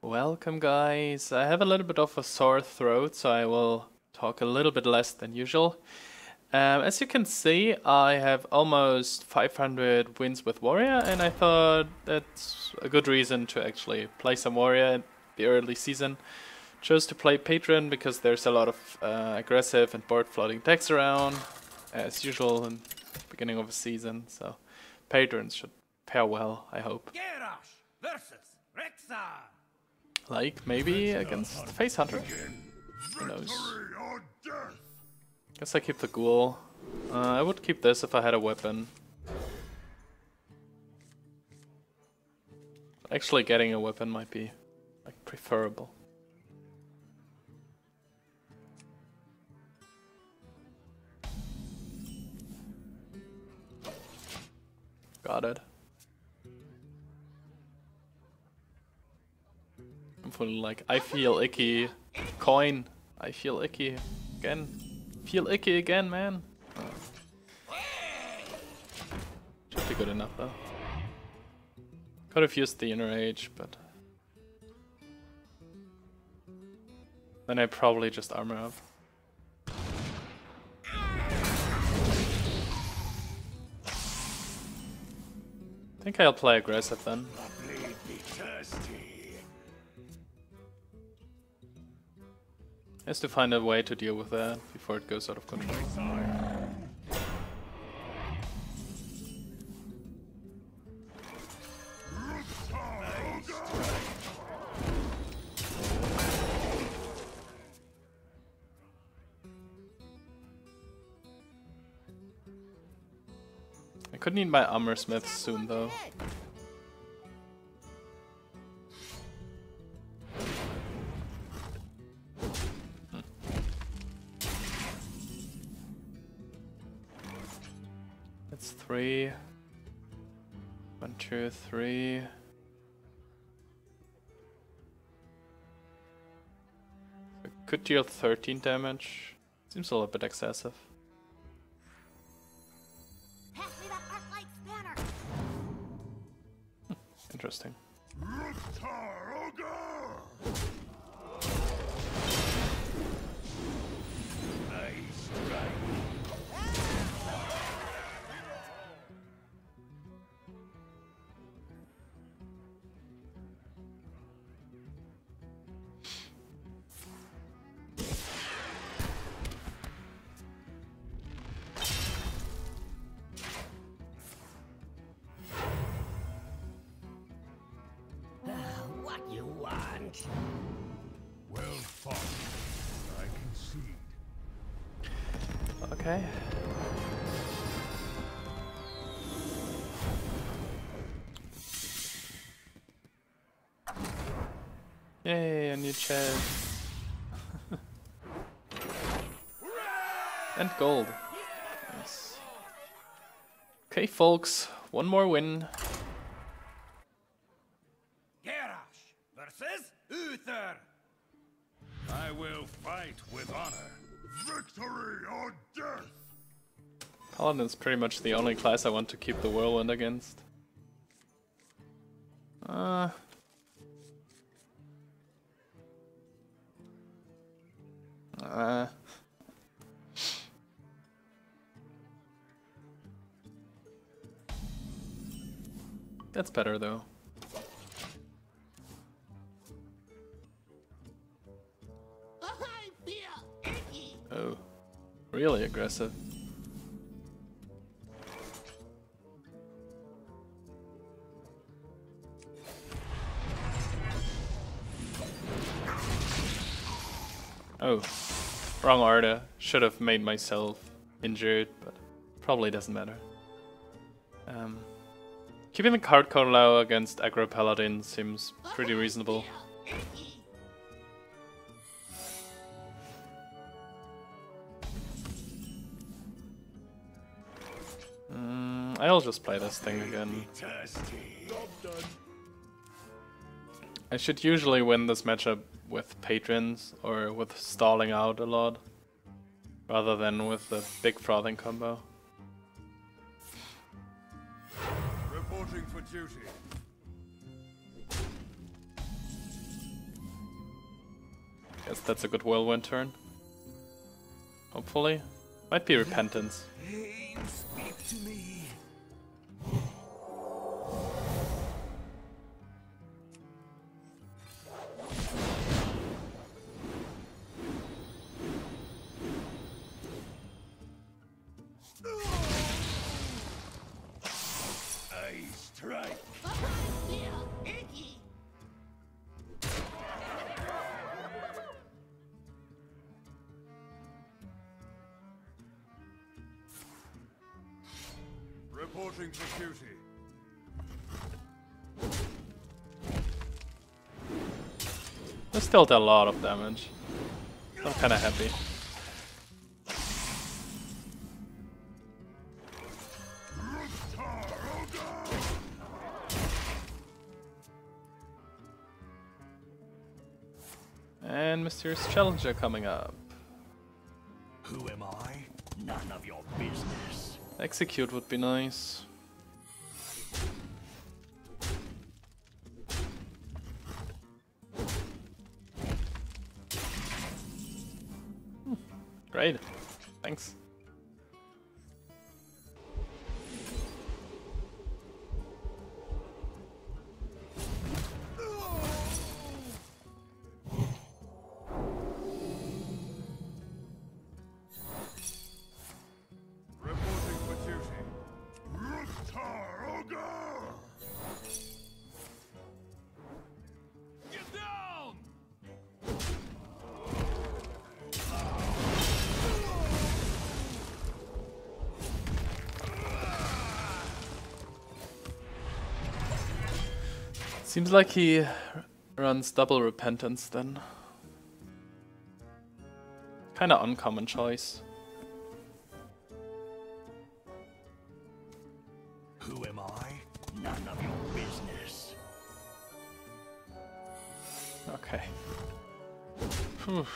Welcome guys, I have a little bit of a sore throat, so I will talk a little bit less than usual. As you can see, I have almost 500 wins with Warrior, and I thought that's a good reason to actually play some Warrior in the early season. Chose to play Patron because there's a lot of aggressive and board flooding decks around, as usual in the beginning of a season, so Patron should pair well, I hope. Garrosh versus Rexxar. Like, maybe against the face hunter. Who knows? Guess I keep the ghoul. I would keep this if I had a weapon. Actually getting a weapon might be like preferable. Got it. Like, I feel icky. Coin. I feel icky. Again. Feel icky again, man. Should be good enough, though. Could have used the Inner Rage, but... then I probably just armor up. I think I'll play aggressive then. Has to find a way to deal with that before it goes out of control. I could need my Armorsmith soon though. It's 3. 1, 2, 3. I could deal 13 damage. Seems a little bit excessive. Pass me that arc light spanner. Interesting. Well fought. I concede. Okay. Yay, a new chair. And gold. Nice. Okay, folks, one more win. I will fight with honor. Victory or death. Paladin is pretty much the only class I want to keep the whirlwind against. That's better though. Really aggressive. Oh, wrong order. Should have made myself injured, but probably doesn't matter. Keeping the card count low against Aggro Paladin seems pretty reasonable. I'll just play this thing again. I should usually win this matchup with patrons or with stalling out a lot, rather than with the big frothing combo. Reporting for duty. Guess that's a good whirlwind turn. Hopefully. Might be repentance. Speak to me. Reporting for duty. I still did a lot of damage. I'm kind of happy. And Mysterious Challenger coming up. Who am I? None of your business. Execute would be nice. Great, thanks. Seems like he runs double repentance then. Kinda uncommon choice. Who am I? None of your business. Okay. Whew.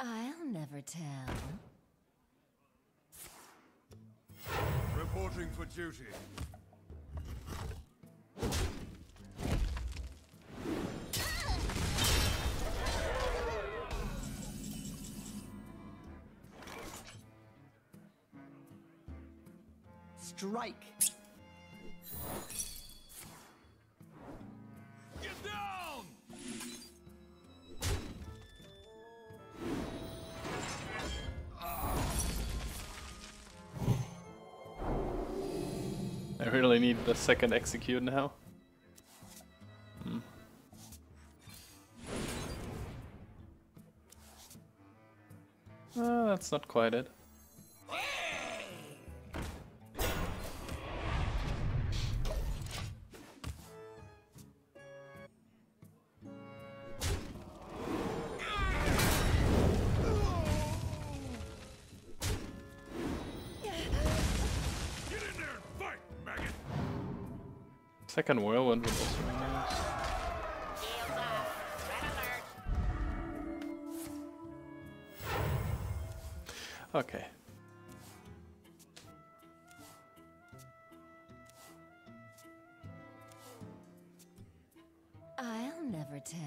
I'll never tell. Reporting for duty. Strike. Get down. I really need the second execute now. That's not quite it. Second whirlwind with this one. Okay. I'll never tell.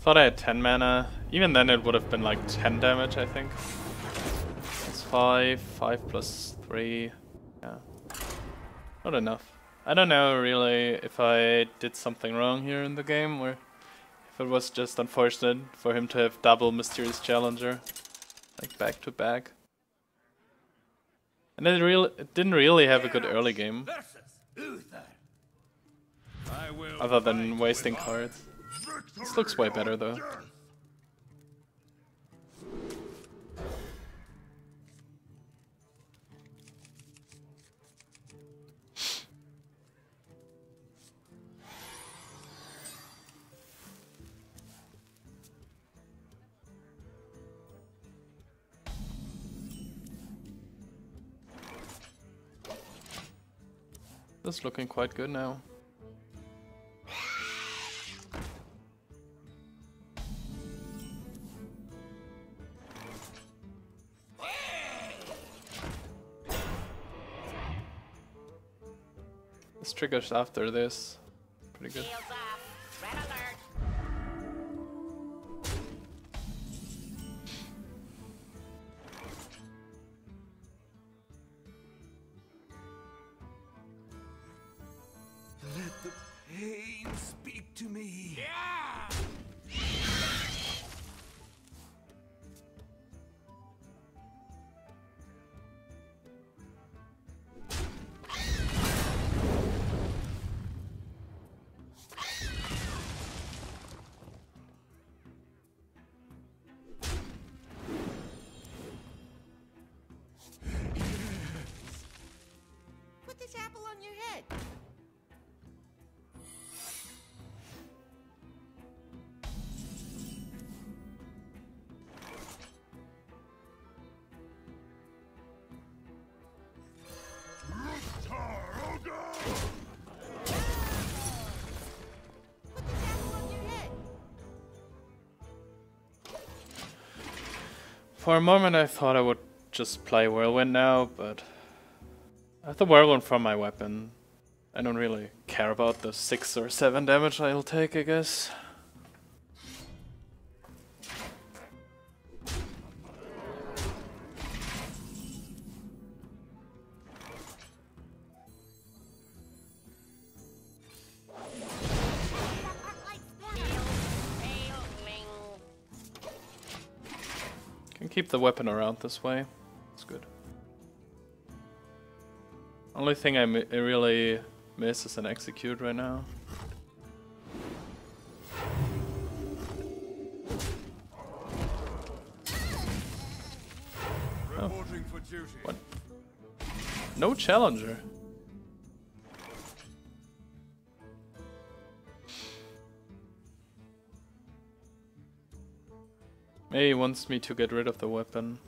Thought I had 10 mana. Even then it would have been like 10 damage, I think. It's 5 plus 3. Yeah. Not enough. I don't know really if I did something wrong here in the game or if it was just unfortunate for him to have double Mysterious Challenger. Like back to back. And it didn't really have a good early game. Other than wasting cards. This looks way better though. This is looking quite good now. This triggers after this. Pretty good. For a moment I thought I would just play Whirlwind now, but I have the Whirlwind from my weapon. I don't really care about the 6 or 7 damage I'll take, I guess. Keep the weapon around this way. It's good. Only thing I really miss is an execute right now. Oh. What? No challenger. Maybe he wants me to get rid of the weapon.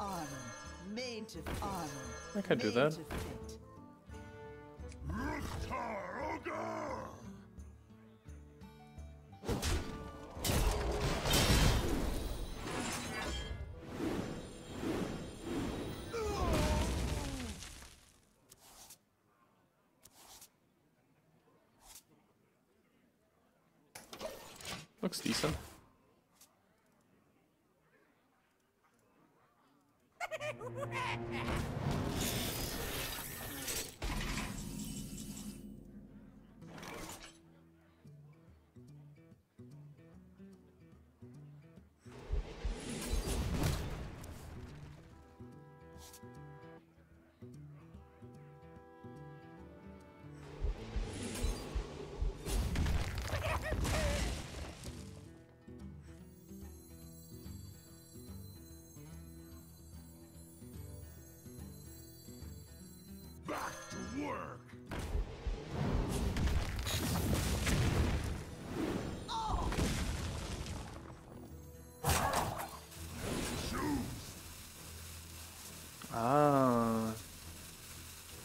Honor, honor, I can do that. Looks decent.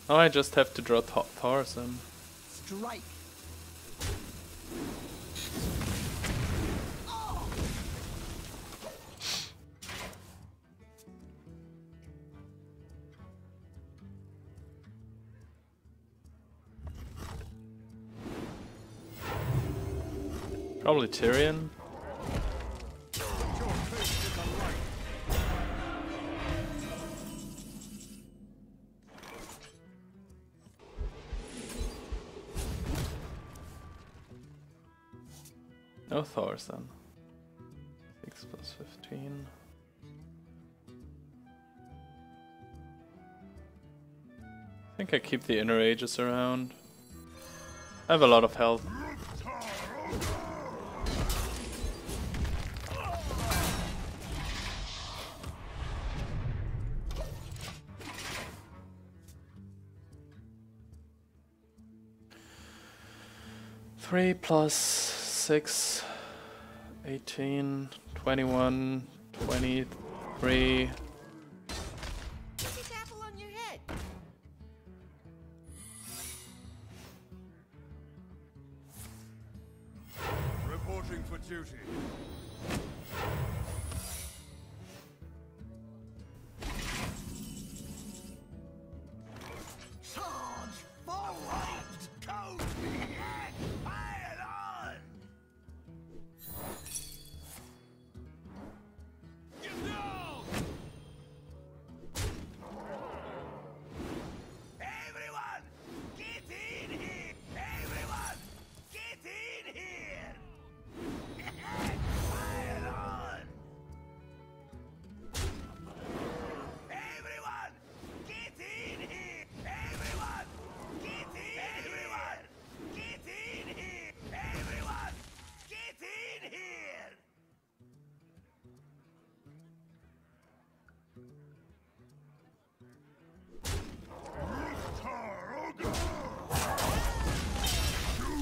Now I just have to draw Tarzan. Strike. Oh. Probably Tyrion. No Thorson. 6 plus 15. I think I keep the Inner Rages around. I have a lot of health. Three plus 6, 18, 21, 23.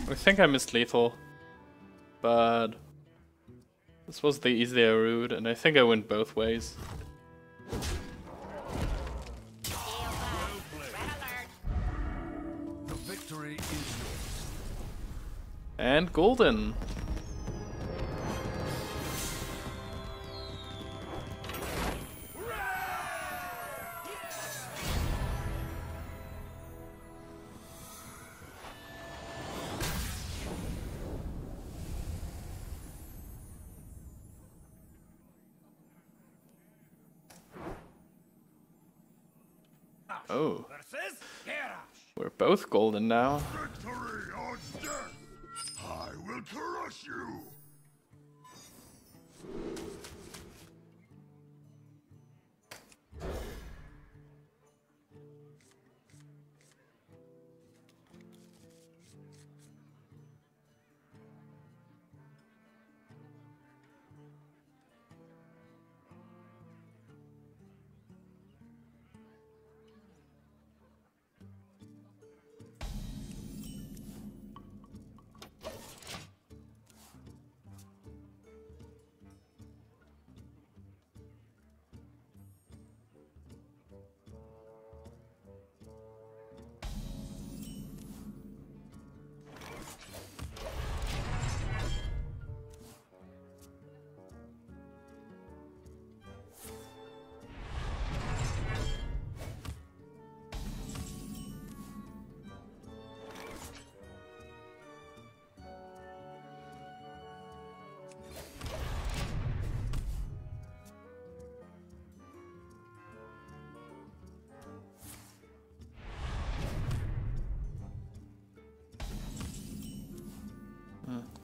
I think I missed lethal, but this was the easier route, and I think I went both ways. The victory is yours. And golden. Oh, we're both golden now. Victory or death. I will crush you.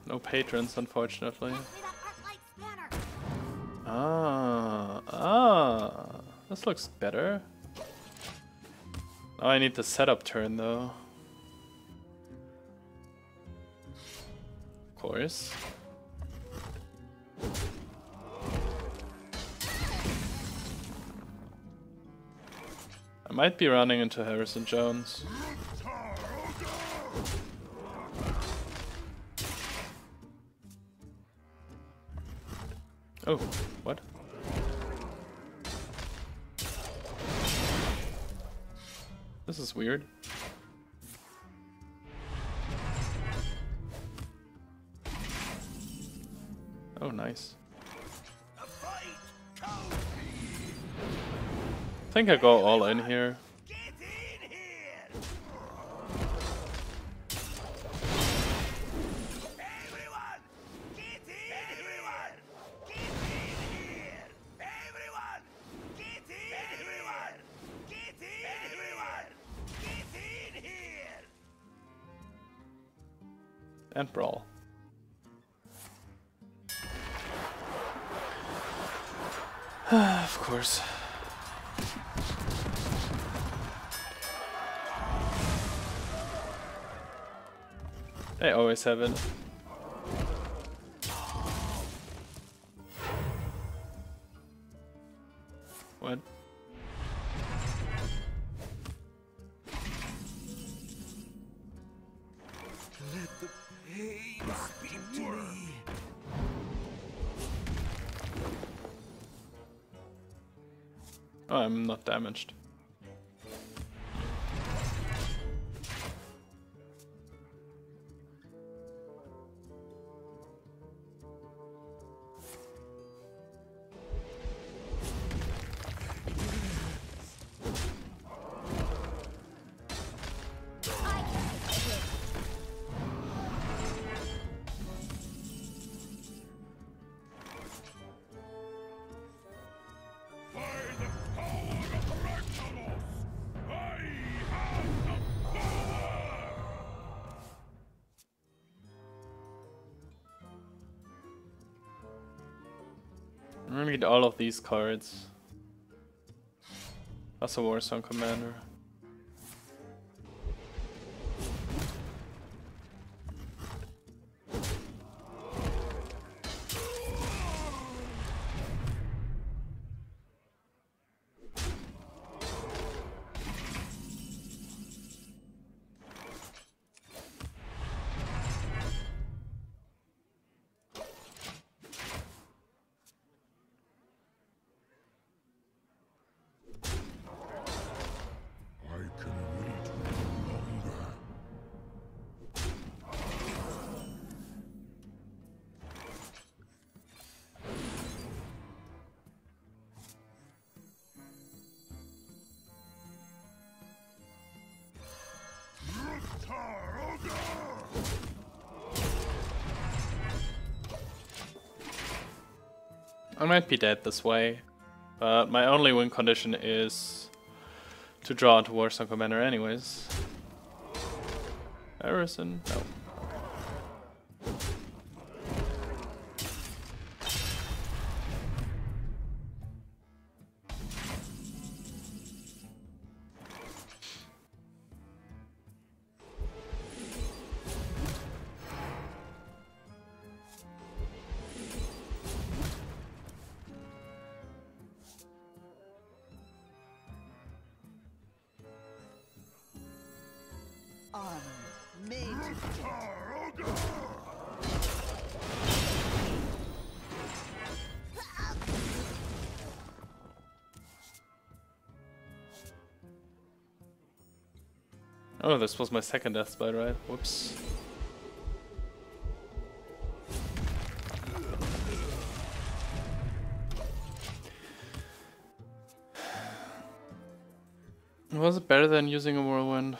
No patrons, unfortunately. Ah, this looks better. Now I need the setup turn, though. Of course. I might be running into Harrison Jones. Oh, what? This is weird. Oh, nice. I think I go all in here. And brawl. Of course. They always have it. What? Oh, I'm not damaged. I'm gonna get all of these cards. That's a Warsong Commander. I might be dead this way, but my only win condition is to draw into Warsong Commander anyways. Harrison, no. Oh, this was my second Death's Bite, right? Whoops. Was it better than using a whirlwind?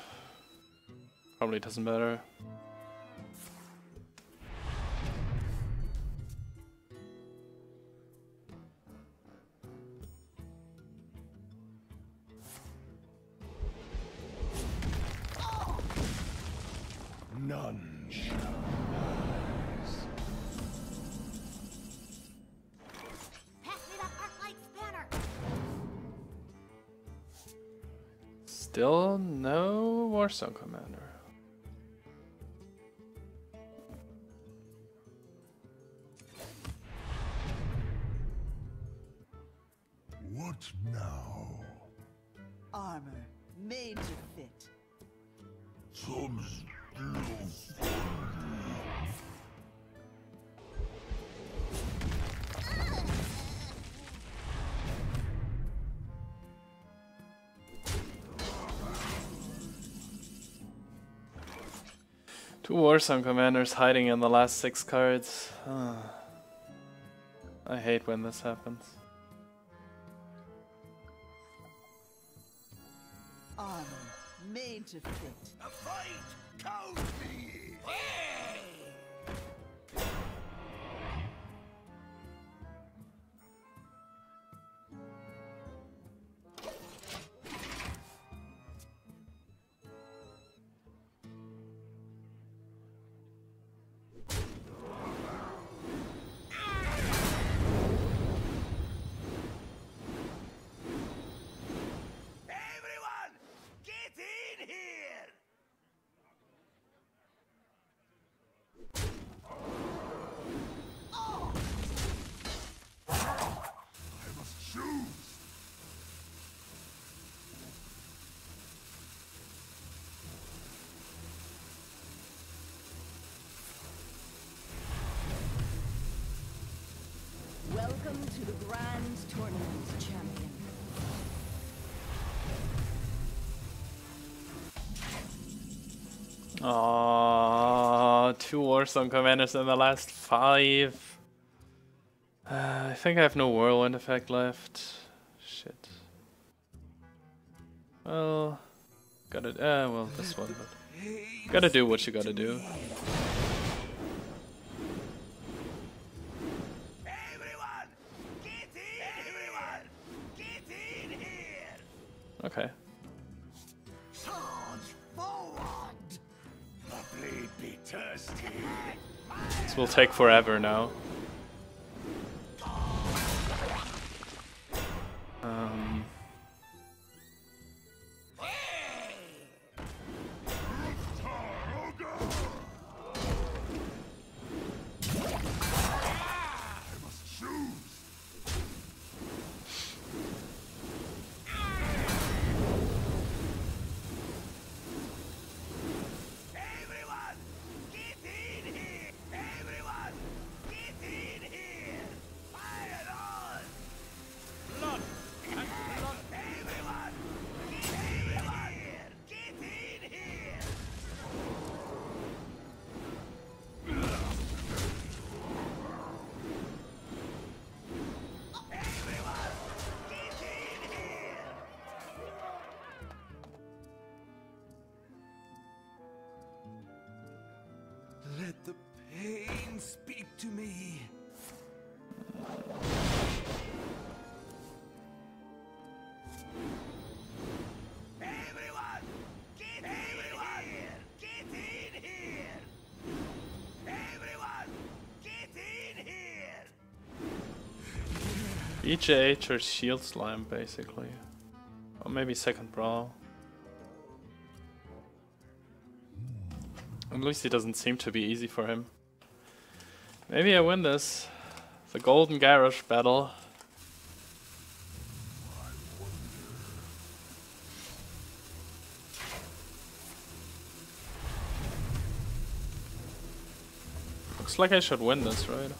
Probably doesn't matter. Still no Warsong Commander. What now? Armor made to fit. Some still. Two Warsong Commanders hiding in the last 6 cards. I hate when this happens. Armor made to fit. A fight calls me. Hey! Welcome to the Grand Tournament, champion. Aww, 2 Warsong Commanders in the last 5. I think I have no whirlwind effect left. Shit. Well, gotta. Well, this one. But gotta do what you gotta do. Okay. Charge forward. The blade be thirsty. This will take forever now. EJH or shield slime, basically, or maybe second brawl. At least it doesn't seem to be easy for him. Maybe I win this, the Golden Garrosh battle. Looks like I should win this, right?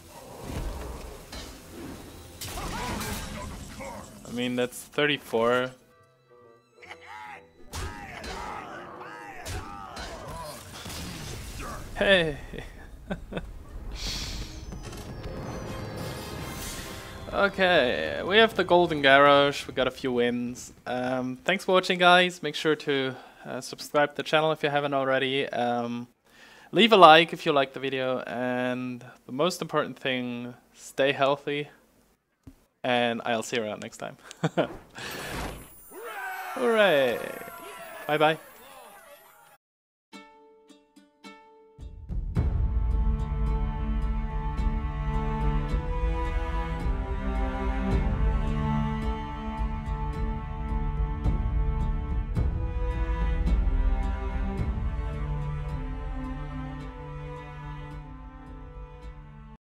I mean, that's 34. Hey! Okay, we have the Golden Garrosh, we got a few wins. Thanks for watching, guys. Make sure to subscribe to the channel if you haven't already. Leave a like if you liked the video, and the most important thing, stay healthy. And I'll see you around next time. Hooray! Bye bye.